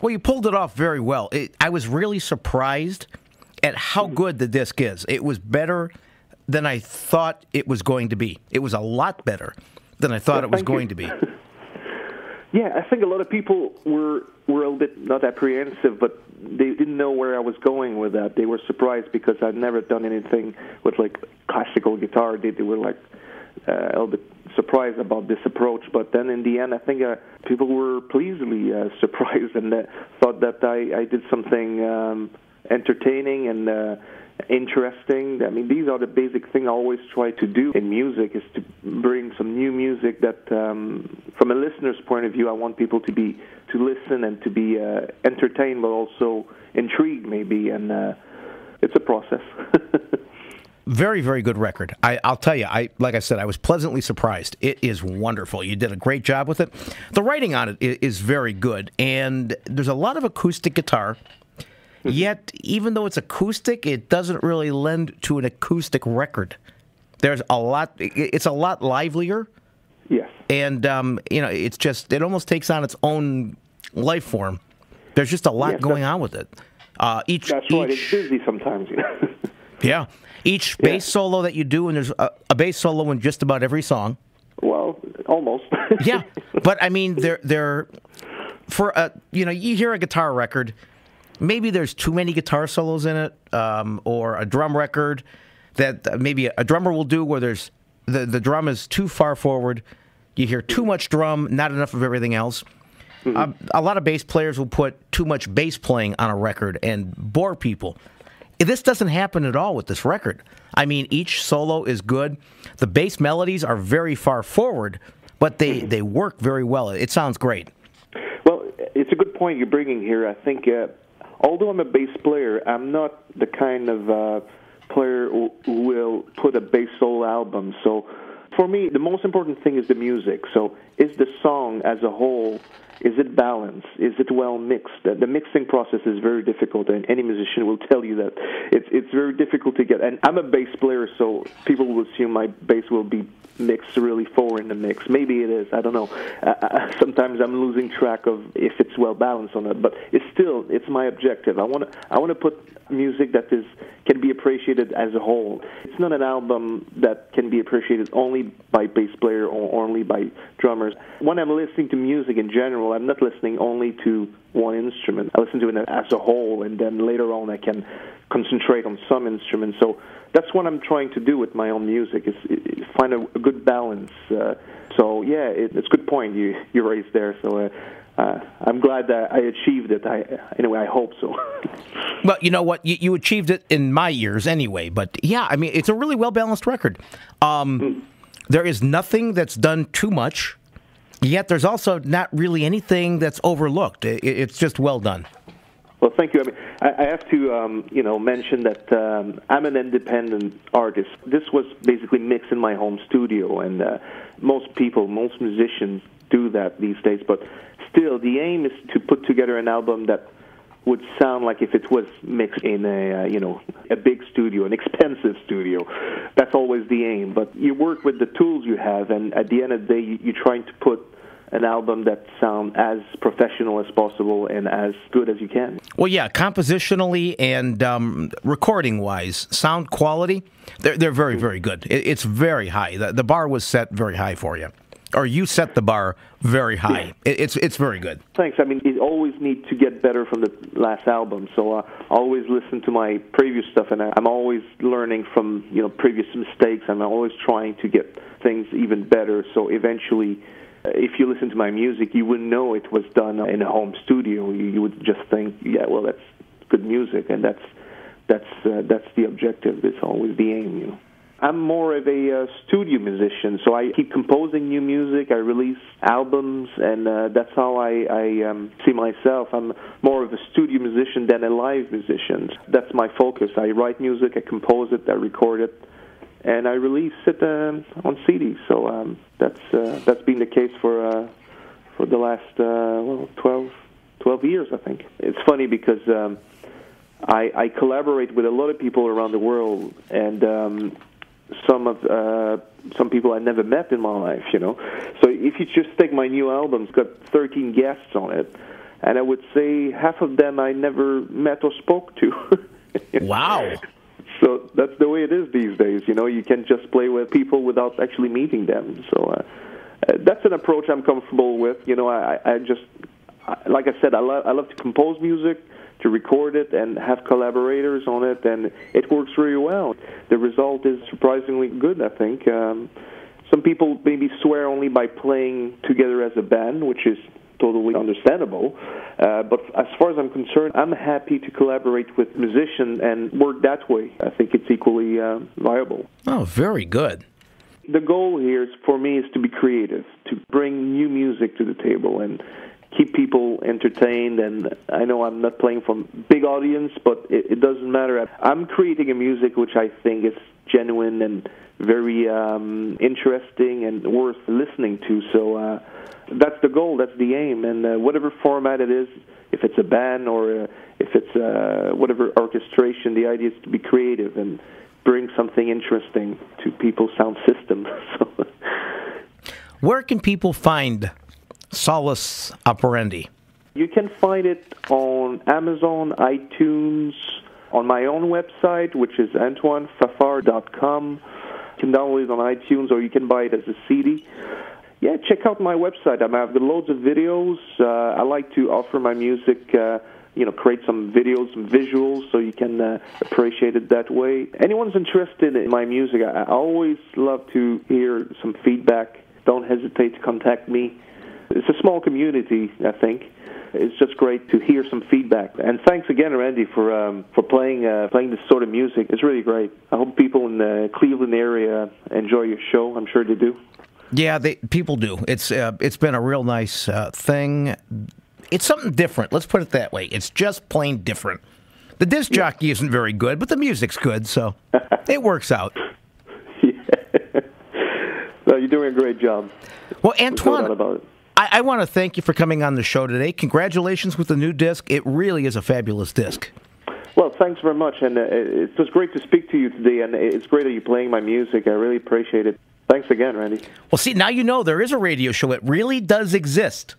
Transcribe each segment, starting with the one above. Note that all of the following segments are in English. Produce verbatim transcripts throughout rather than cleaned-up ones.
Well, you pulled it off very well. It, I was really surprised at how good the disc is. It was better than I thought it was going to be. It was a lot better than I thought well, it was going you. to be. Yeah, I think a lot of people were were a little bit, not apprehensive, but they didn't know where I was going with that. They were surprised because I'd never done anything with, like, classical guitar. They, they were, like, uh, a little bit surprised about this approach. But then in the end, I think uh, people were pleasantly uh, surprised and uh, thought that I, I did something um, entertaining and uh, interesting. I mean, these are the basic thing I always try to do in music, is to bring some new music that, um, from a listener's point of view, I want people to be to listen and to be uh, entertained, but also intrigued, maybe. And uh, it's a process. Very, very good record. I, I'll tell you, I like I said, I was pleasantly surprised. It is wonderful. You did a great job with it. The writing on it is very good, and there's a lot of acoustic guitar. Yet, even though it's acoustic, it doesn't really lend to an acoustic record. There's a lot, it's a lot livelier. Yes. And, um, you know, it's just, it almost takes on its own life form. There's just a lot yes, going on with it. Uh, each, that's each, right, it's busy sometimes. You know? Yeah. Each bass yeah. solo that you do, and there's a, a bass solo in just about every song. Well, almost. Yeah. But, I mean, they're, they're, for, a, you know, you hear a guitar record. Maybe there's too many guitar solos in it, um, or a drum record that maybe a drummer will do where there's the, the drum is too far forward. You hear too much drum, not enough of everything else. Mm-hmm. um, a lot of bass players will put too much bass playing on a record and bore people. This doesn't happen at all with this record. I mean, each solo is good. The bass melodies are very far forward, but they, they work very well. It sounds great. Well, it's a good point you're bringing here. I think... Uh Although I'm a bass player, I'm not the kind of uh, player who will put a bass solo album. So for me, the most important thing is the music. So is the song as a whole, is it balanced? Is it well mixed? The, the mixing process is very difficult, and any musician will tell you that. It's, it's very difficult to get. And I'm a bass player, so people will assume my bass will be mixed really forward in the mix. Maybe it is. I don't know. Uh, sometimes I'm losing track of if it's well balanced or not. But it's still, it's my objective. I want to I want to put music that is can be appreciated as a whole. It's not an album that can be appreciated only by bass player or only by drummers. When I'm listening to music in general, I'm not listening only to one instrument. I listen to it as a whole, and then later on I can concentrate on some instruments. So that's what I'm trying to do with my own music, is find a good balance. Uh, so, yeah, it, it's a good point you, you raised there. So uh, uh, I'm glad that I achieved it. I, anyway, I hope so. Well, you know what? You, you achieved it in my years anyway. But, yeah, I mean, it's a really well-balanced record. Um, mm. There is nothing that's done too much. Yet there's also not really anything that's overlooked. It's just well done. Well, thank you. I mean, I have to, um, you know, mention that um, I'm an independent artist. This was basically mixed in my home studio, and uh, most people, most musicians do that these days. But still, the aim is to put together an album that would sound like if it was mixed in a, uh, you know, a big studio, an expensive studio. That's always the aim. But you work with the tools you have, and at the end of the day, you're trying to put an album that sounds as professional as possible and as good as you can. Well, yeah, compositionally and um, recording-wise, sound quality, they're, they're very, very good. It's very high. The, the bar was set very high for you. Or you set the bar very high. It's it's very good. Thanks. I mean, you always need to get better from the last album. So uh, I always listen to my previous stuff, and I'm always learning from you know previous mistakes. I'm always trying to get things even better. So eventually, uh, if you listen to my music, you wouldn't know it was done in a home studio. You, you would just think, yeah, well, that's good music, and that's that's uh, that's the objective. It's always the aim, you know. I'm more of a uh, studio musician, so I keep composing new music. I release albums, and uh, that's how I, I um, see myself. I'm more of a studio musician than a live musician. That's my focus. I write music, I compose it, I record it, and I release it um, on C D. So um, that's uh, that's been the case for uh, for the last uh, well, twelve, twelve years, I think. It's funny because um, I, I collaborate with a lot of people around the world, and um, some of uh, some people I never met in my life, you know. So if you just take my new album, it's got thirteen guests on it, and I would say half of them I never met or spoke to. Wow. So that's the way it is these days. You know, you can just play with people without actually meeting them. So uh, that's an approach I'm comfortable with. You know, I, I just, like I said, I, lo- I love to compose music, to record it, and have collaborators on it, and it works really well. The result is surprisingly good, I think. Um, some people maybe swear only by playing together as a band, which is totally understandable, uh, but as far as I'm concerned, I'm happy to collaborate with musicians and work that way. I think it's equally uh, viable. Oh, very good. The goal here is, for me is to be creative, to bring new music to the table and keep people entertained. And I know I'm not playing for big audience, but it, it doesn't matter. I'm creating a music which I think is genuine and very um, interesting and worth listening to. So uh, that's the goal, that's the aim, and uh, whatever format it is, if it's a band or uh, if it's uh, whatever orchestration, the idea is to be creative and bring something interesting to people's sound system. So, where can people find Solus Operandi? You can find it on Amazon, iTunes, on my own website, which is antoine fafard dot com. You can download it on iTunes, or you can buy it as a C D. Yeah, check out my website. I've got loads of videos. Uh, I like to offer my music, uh, you know, create some videos, some visuals, so you can uh, appreciate it that way. Anyone's interested in my music, I always love to hear some feedback. Don't hesitate to contact me. It's a small community, I think. It's just great to hear some feedback. And thanks again, Randy, for um, for playing uh, playing this sort of music. It's really great. I hope people in the Cleveland area enjoy your show. I'm sure they do. Yeah, they, people do. It's uh, it's been a real nice uh, thing. It's something different. Let's put it that way. It's just plain different. The disc yeah. jockey isn't very good, but the music's good, so it works out. Yeah. No, you're doing a great job. Well, Antoine, no doubt about it. I want to thank you for coming on the show today. Congratulations with the new disc. It really is a fabulous disc. Well, thanks very much, and uh, it was great to speak to you today, and it's great that you're playing my music. I really appreciate it. Thanks again, Randy. Well, see, now you know there is a radio show. It really does exist.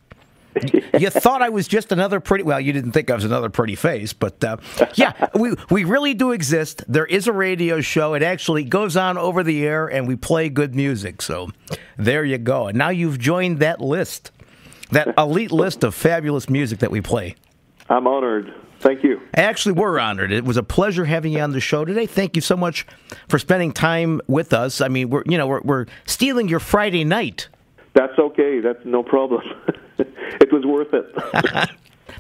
You thought I was just another pretty... Well, you didn't think I was another pretty face, but uh, yeah, we, we really do exist. There is a radio show. It actually goes on over the air, and we play good music. So there you go. And now you've joined that list, that elite list of fabulous music that we play. I'm honored. Thank you. Actually, we're honored. It was a pleasure having you on the show today. Thank you so much for spending time with us. I mean, we're you know we're, we're stealing your Friday night. That's okay. That's no problem. It was worth it.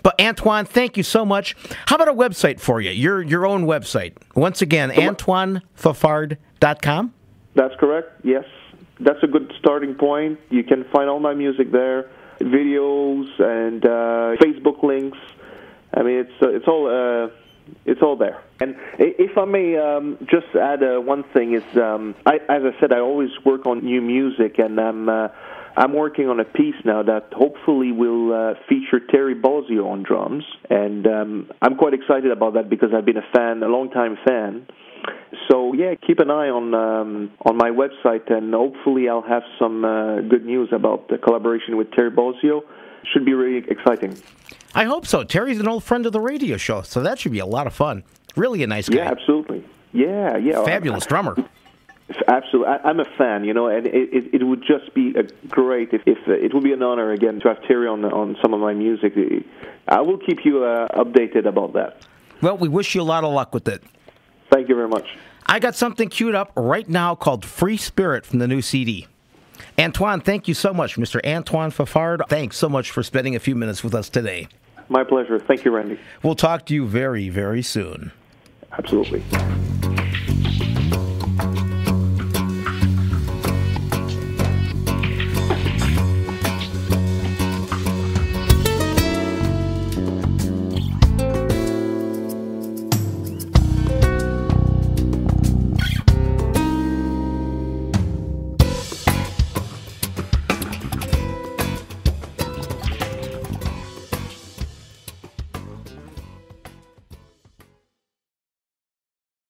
But Antoine, thank you so much. How about a website for you? Your your own website. Once again, antoine fafard dot com? That's correct, yes. That's a good starting point. You can find all my music there, videos and uh, Facebook links. I mean, it's uh, it's all uh, it's all there. And if I may um, just add uh, one thing, is um, I, as I said, I always work on new music, and I'm... Uh, I'm working on a piece now that hopefully will uh, feature Terry Bozio on drums, and um, I'm quite excited about that because I've been a fan, a long-time fan. So yeah, keep an eye on um, on my website, and hopefully I'll have some uh, good news about the collaboration with Terry Bozio. Should be really exciting. I hope so. Terry's an old friend of the radio show, so that should be a lot of fun. Really a nice guy. Yeah, absolutely. Yeah, yeah. Fabulous drummer. Absolutely. I, I'm a fan, you know, and it, it, it would just be a great, if, if uh, it would be an honor, again, to have Terry on, on some of my music. I will keep you uh, updated about that. Well, we wish you a lot of luck with it. Thank you very much. I got something queued up right now called Free Spirit from the new C D. Antoine, thank you so much, Mister Antoine Fafard. Thanks so much for spending a few minutes with us today. My pleasure. Thank you, Randy. We'll talk to you very, very soon. Absolutely.